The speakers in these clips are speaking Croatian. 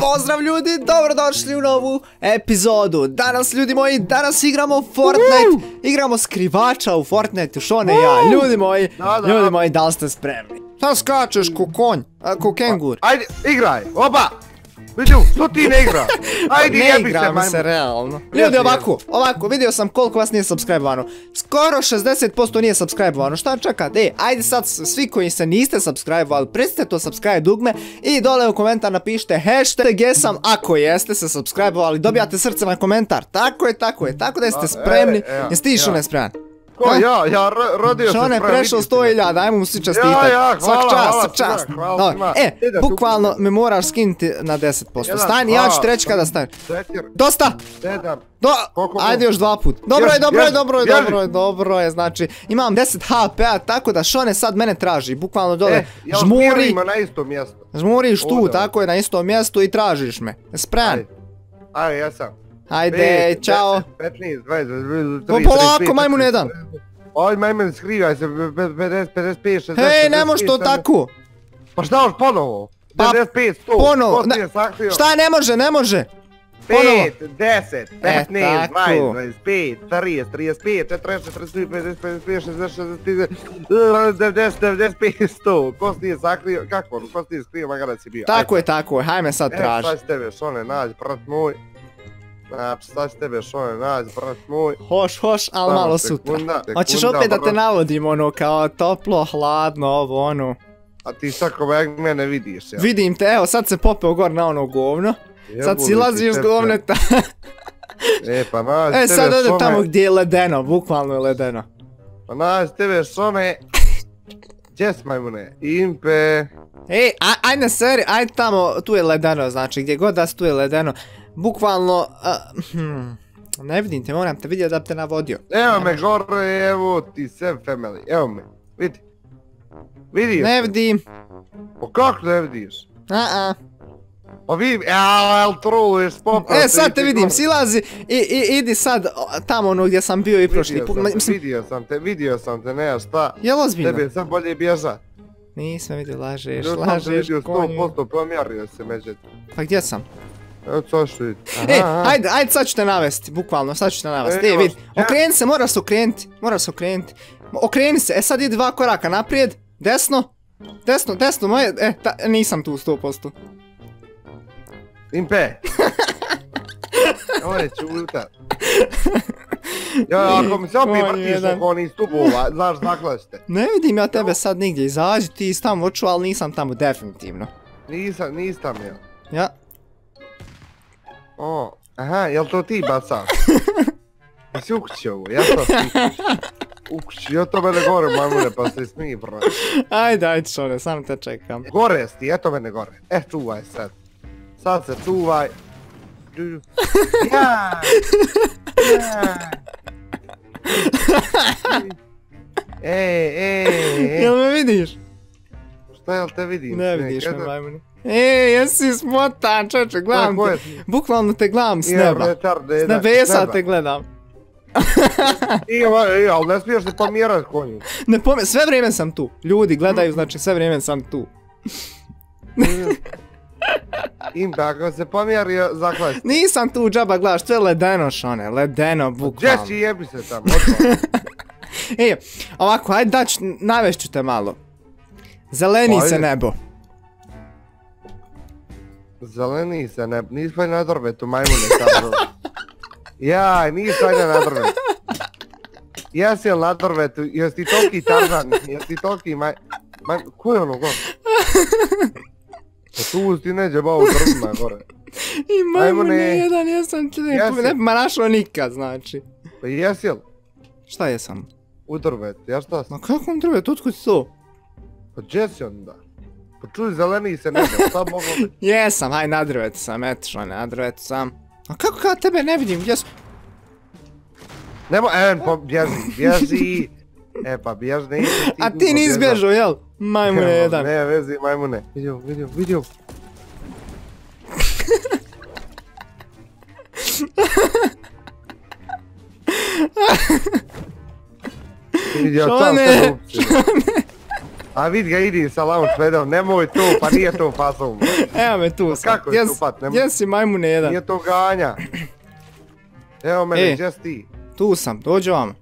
Pozdrav ljudi, dobrodošli u novu epizodu. Danas, ljudi moji, danas igramo Fortnite. Igramo skrivača u Fortniteu, Šone i ja. Ljudi moji, da li ste spremni? Šta skačeš ko konj, ko kengur? Ajde, igraj, oba! Vidio, to ti ne igra. Ajde, jebi se, majmo. Ne igramo se, realno. Ljudi, ovako, vidio sam koliko vas nije subscribe-ovano. Skoro 60% nije subscribe-ovano. Šta čekate? Ej, ajde sad, svi koji se niste subscribe-ovali, pristite to subscribe dugme i dole u komentar napišite hashtag jesam, ako jeste se subscribe-ovali, dobijate srce na komentar. Tako je, tako da jeste spremni. Jeste ti, Šone, spreman? Ko, ja rodio sam. Šone, prešao 100.000, dajmo mu svi čestitati. Svak čast. E, bukvalno me moraš skinuti na 10%. Stani, ja ću treći kada stani. Dosta! Ajde još dva put. Dobro je, znači imam 10 HP-a, tako da Šone sad mene traži. Bukvalno dole, žmuriš tu, tako je, na istom mjestu i tražiš me. Spreman? Ajde, ja sam. Hajde, čao. 15, 20, 30, 35. Polako, majmun jedan. Oj, majmun, skrivaj se, 55, 60. Hej, nemoš to tako. Pa šta još ponovo? 55, 100. Ponovo. Šta ne može? 5, 10, 15, 20, 25, 30, 35, 40, 45, 55, 60, 60, 90, 95, 100. Ko si nije sakrio? Kako? Ko si nije skrio? Magada si bio. Tako je, hajme sad traži. E, šta si tebe, Šone, nađi, brat moj. Šta će tebe, Šone, nađi, brat moj. Hoš, ali malo sutra. Hoćeš opet da te navodim, ono, kao toplo, hladno, ovo, ono. A ti tako mene vidiš, ja? Vidim te, evo, sad se popeo gore na ono govno. Sad si laziš s govneta. E, pa nađi tebe, Šone. E, sad ode tamo gdje je ledeno, bukvalno je ledeno. Pa nađi tebe, Šone. Jes, majmune, Impe. Ej, ajde na seri, ajde tamo, tu je ledeno, znači, gdje god da si tu je ledeno. Bukvalno, ne vidim te, moram te vidjeti da bi te navodio. Evo me gore, evo ti sam family, evo me, vidi. Vidiš? Ne vidim. Pa kako ne vidiš? Pa vidim, jel troluješ popra. E sad te vidim, silazi i idi sad tamo ono gdje sam bio i prošli. Vidio sam te, nema šta. Jel ozbiljno? Tebe sam bolje bježa. Nisam vidio, lažeš konju. 100% pomjerio se međutim. Pa gdje sam? E, ajde, sad ću te navesti, bukvalno, E, vidi, okreni se, moraš se okrenuti. Okreni se, e sad ide 2 koraka naprijed, desno, moje, e, nisam tu 100%. Impe! Ovo je čuta. Ja, ako mi se opet vrtiš oko onih stubova, znaš dakle ste. Ne vidim ja tebe sad nigdje, izađi ti iz tamo oču, ali nisam tamo definitivno. Nisam ja. Ja. O, aha, jel to ti baca? Jesi u kući ovo, ja sam u kući, ja to mene gore, mamule, pa se smije, bro. Ajde, Šone, sam te čekam. Gore si, eto mene gore, čuvaj sad. Sad se čuvaj. Ej. Jel me vidiš? Šta jel te vidim? Ne vidiš me, mamule. E, jesi smotan, čoče, gledam te, bukvalno te gledam s neba, s nebesa te gledam. I, ali ne smiješ se pomjerati konju. Ne pomjerati, sve vrijeme sam tu, ljudi gledaju, znači sve vrijeme sam tu. Impe, ako se pomjerio, zaklaj se. Nisam tu, džaba, gledaš, to je ledeno, Šone, ledeno, bukvalno. Gdje si, jebi se tamo, odmah. E, ovako, ajde, navešću te malo. Zeleni se nebo. Zeleni se ne... Nisvaj na drvetu, majmune, sad. Jaj, nisvaj na drvetu. Jesi jel na drvetu, jesi ti toliki tarzan, jesi ti toliki maj... Ko je ono gore? Tu ti neđe bao u drvima gore. I majmune jedan, jesam ti ne našao nikad, znači. Pa jesi jel? Šta jesam? U drvetu, ja šta sam? Ma kako u drvetu, otkud si to? Pa džesi onda. Pa čuj, zeleni se ne znam, šta mogu biti? Jesam, haj, na drvetu sam, etišno, na drvetu sam. A kako kada tebe ne vidim, gdje su? Nemo, bježi. E pa bježi, ne isti. A ti nis bježu, jel? Majmune jedan. Ne, vezi, majmune. Vidio. Šone, Šone. A vid ga idi sa launch padom, nemoj to, pa nije to fasom. Evo me tu sad. Kako je tu pat? Gdje si majmune jedan? Nije to ganja. Evo me, gdje si ti? Tu sam, dođe vam.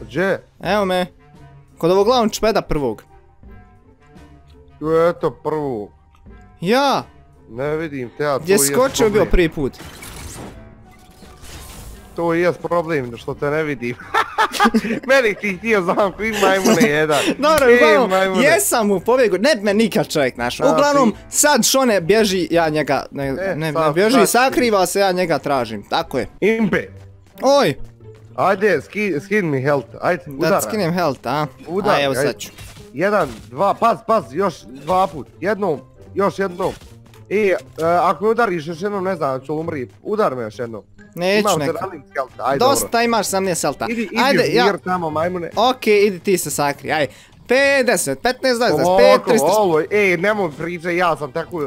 Gdje? Evo me. Kod ovog launch pada prvog. Tu je eto prvog. Ja! Ne vidim te, a to je problem. Gdje skočio bio prvi put? To je problem, što te ne vidim. Meni ti htio zamku, i majmune jedan. Dobro, uglavnom, jesam u pobjegu, ne me nikad čovjek našao. Uglavnom, sad Šone bježi, ja njega, ne bježi, sakriva se, ja njega tražim, tako je. Impe! Oj! Ajde, skin mi health, ajde, udara. Da skinem health, a? Udara, evo sad ću. Jedan, dva, pas, još dva put, jednom, još jednom. I, ako me udariš još jednom, ne znam, ću umri, udar me još jednom. Neću neka. Dosta imaš sam nije salta. Ajde, ja. Okej, idi ti se sakri, ajde. 50, 15, 20, 5, 300. Ej, nemoj priče, ja sam tako,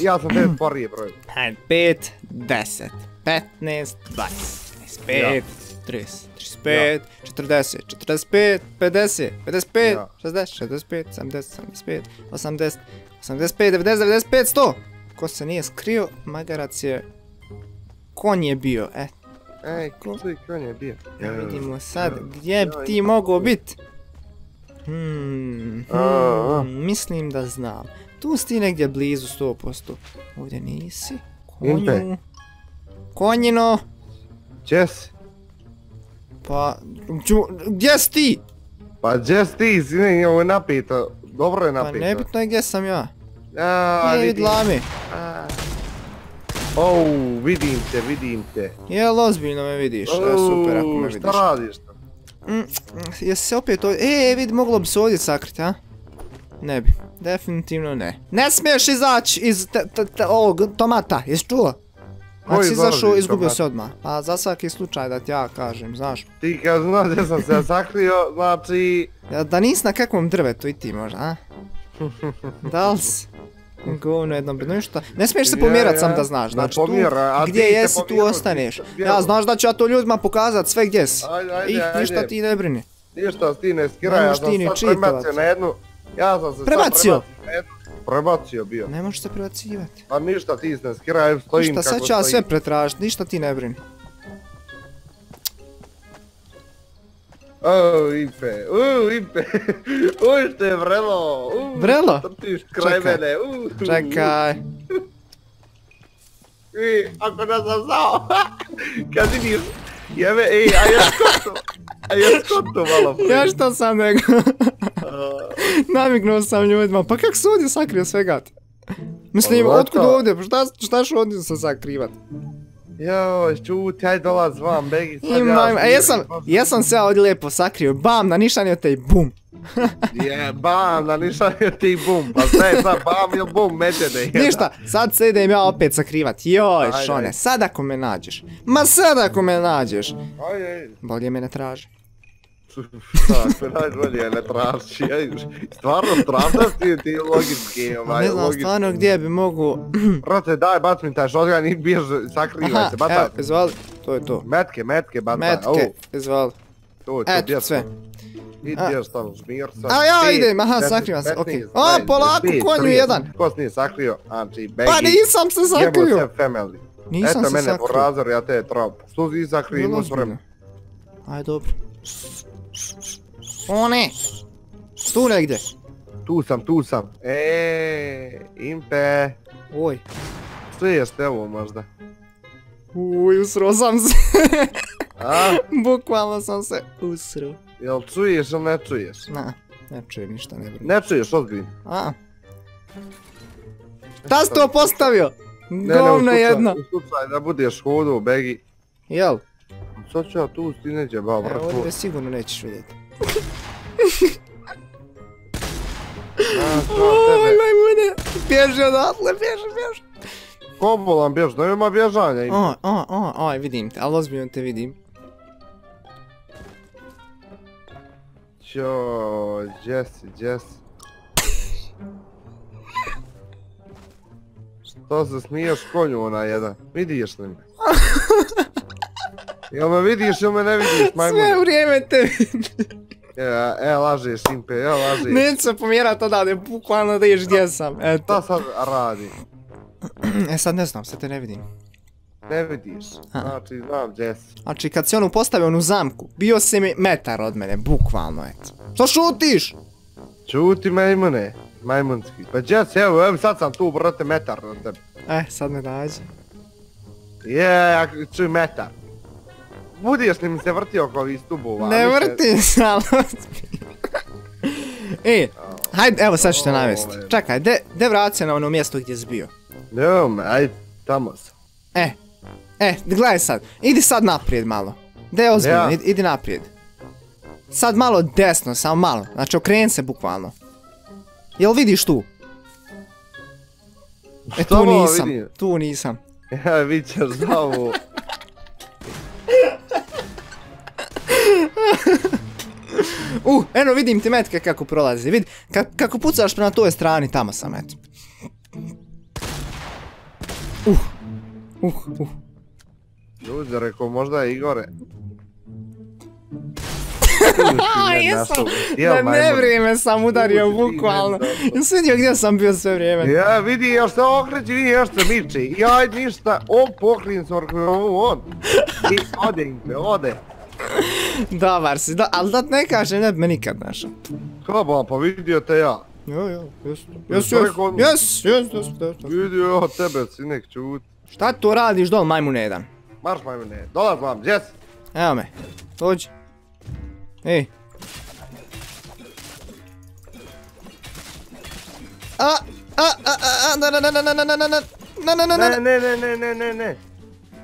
ja sam te sporije broj. Ajde, 5, 10, 15, 20, 25, 30, 35, 40, 45, 50, 55, 60, 65, 70, 75, 80, 85, 90, 95, 100. Ko se nije skrio, magarac je... Kon je bio, e. Ej, kon je bio. Vidimo sad, gdje bi ti mogao biti? Mislim da znam. Tu si ti negdje blizu 100%. Ovdje nisi. Konju. Konjino. Gdje si? Pa, gdje si ti? Pa gdje si ti, sine, ovo je napito. Dobro je napito. Pa nebitno je gdje sam ja. Nije vidla mi. Ou, vidim te, vidim te. Jel, ozbiljno me vidiš, super ako me vidiš. Šta radiš to? Jesi se opet ovdje, vidi, moglo bi se ovdje sakriti, a? Ne bi, definitivno ne. Ne smiješ izaći iz ovog tomata, jesi čuo? Znači izašao, izgubio se odmah. Pa za svaki slučaj da ti ja kažem, znaš. Ti kad znaš gdje sam se sakrio, znači... Da nisi na kakvom drvetu i ti možda, a? Da li si? Govno jedno bedno ništa, ne smiješ se pomjerat sam da znaš, znači tu gdje jesi tu ostaneš, ja znaš da ću ja to ljudima pokazat sve gdje si, ih ništa ti ne brini. Ništa ti ne skiraj, ja sam sad prebacio na jednu, ja sam se sad prebacio na jednu, prebacio bio. Ne možeš se prebacivati. Pa ništa ti ne skiraj, stojim kako stojim. Ništa, sad ću ja sve pretražit, ništa ti ne brini. O, Impe, uj što je vrelo, vrelo? Trtiš kraj mene, čekaj. I, ako nas sam znao, kad vidiš, jebe, ej, a ja skoto malo prije. Ja što sam nego, namignuo sam ljudima, pa kako se ovdje sakrio svega ti? Mislim, otkud ovdje, šta ću ovdje se sakrivati? Joj, čuti, aj dolaz vam, begi, sad ja sam... Jesam se ja ovdje lijepo sakrio, bam, nanišanio te i bum. Je, bam, nanišanio te i bum, pa sve je sad bam ili bum, metene. Ništa, sad se idem ja opet sakrivat, joj Šone, sad ako me nađeš, ma sad ako me nađeš. Bolje me ne traži. Šta, najbolje ne traži, stvarno travnasti ti logički, ne znam stvarno gdje bi mogu... Prote, daj, bat mi taj šotgan i bjež, sakrivaj se, bataj. Aha, evo, izvali, to je to. Metke, bataj, au. Metke, izvali. Eto, sve. I bjež tamo, žmir sam. A ja idem, aha, sakrivam se, okej. O, polako, konju jedan. Ko si nije sakrio, anči, begi. Pa nisam se sakrio. Jemo se family. Nisam se sakrio. Eto mene po razor, ja te je trap. Što si sakrio, imao spremno. Aj, dobro. O ne! Tu negdje! Tu sam! Eee, Impe! Oj! Sliješ te ovo možda? Uj, usro sam se! A? Bukvalno sam se usro. Jel čuješ ili ne čuješ? Na, ne čujem ništa, ne brini. Ne čuješ, ozbiljno. A? Šta si to postavio? Govno jedno! Ne, u slučaju da budeš hodu u begi. Jel? Sad ću ja tu ti neđe, ba, vratu. Evo, ovdje sigurno nećeš vidjeti. Oj, majmune! Bježi odatle, bježi! Kobolan bježi, ne ima bježanja. Oj, vidim te, ali ozbiljno te vidim. Ćooo, Jesse. Što se smiješ konju ona jedan? Vidiš li me? Jel me vidiš ili me ne vidiš, majmune? Sve vrijeme te vidim. Lažeš Impe, lažeš. Neću se pomjerat odavde, bukvalno da ješ gdje sam. Šta sad radi? Sad ne znam, sad te ne vidim. Ne vidiš, znači znam gdje si. Znači kad si onu postavio onu zamku, bio si mi metar od mene, bukvalno eto. Što šutiš? Čuti majmune, majmunski. Pa gdje si, evo sad sam tu brate metar od tebe. Sad me dađe. Ja čuj metar. Budiješ li mi se vrti oko ovih stubova? Ne vrti se, ali odmijel. E, hajde, evo sad ću te navesti. Čekaj, gdje vrati se na ono mjesto gdje si bio? Nevam, ajde, tamo sam. Gledaj sad, idi sad naprijed malo. Gdje je ozbiljno, idi naprijed. Sad malo desno, samo malo, znači okreni se bukvalno. Jel vidiš tu? E tu nisam, tu nisam. Ja, vidit ćeš za ovo. Eno vidim ti metka kako prolazi, vidi, kako pucaš prema toj strani, tamo sam, eto. Ljudi, reko, možda je i gore. Jesam, da ne vrijeme sam udario bukvalno. Jesam vidio gdje sam bio sve vrijeme. Ja, vidi, još se okreći, vidi, još se miče. Jaj, ništa, on pokrin se, on. I ode im se, ode. Dobar si, ali da ne kažem, ne bi me nikad našao. Kaba, pa vidio te ja. Jes. Vidio ja tebe, sinek, čuti. Šta to radiš dol, majmune jedan? Marš, majmune, dolaz vam, gdje si? Evo me, dođi. Ej. Ne.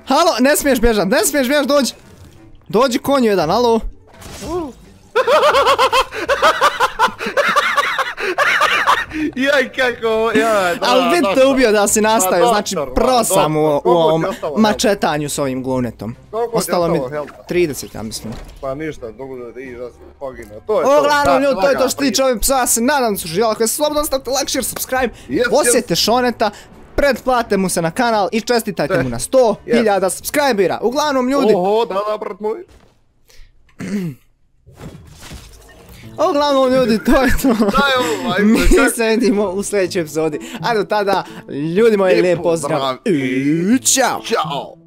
Halo, ne smiješ bježat, ne smiješ bježat, dođi. Dođi konju jedan, halo. Jaj kako, jaj. Ali vid te ubio da si nastavio, znači pro sam u ovom mačetanju s ovim glunetom. Ostalo mi 30, ja mislim. Pa ništa, dogodno da iđa si pogina. Uglavnom ljudi, to je to što tiče ovim psa, ja se nadam da su živjela koja je slobodno, ostavite like, share, subscribe, posjetite Šoneta. Pretplate mu se na kanal i čestitajte mu na 100.000 subscribera. Uglavnom ljudi... Oho, da, brat moj. Uglavnom ljudi, to je to. Mi se vidimo u sljedećoj epizodi. A do tada, ljudi moji, lijep pozdrav i čao.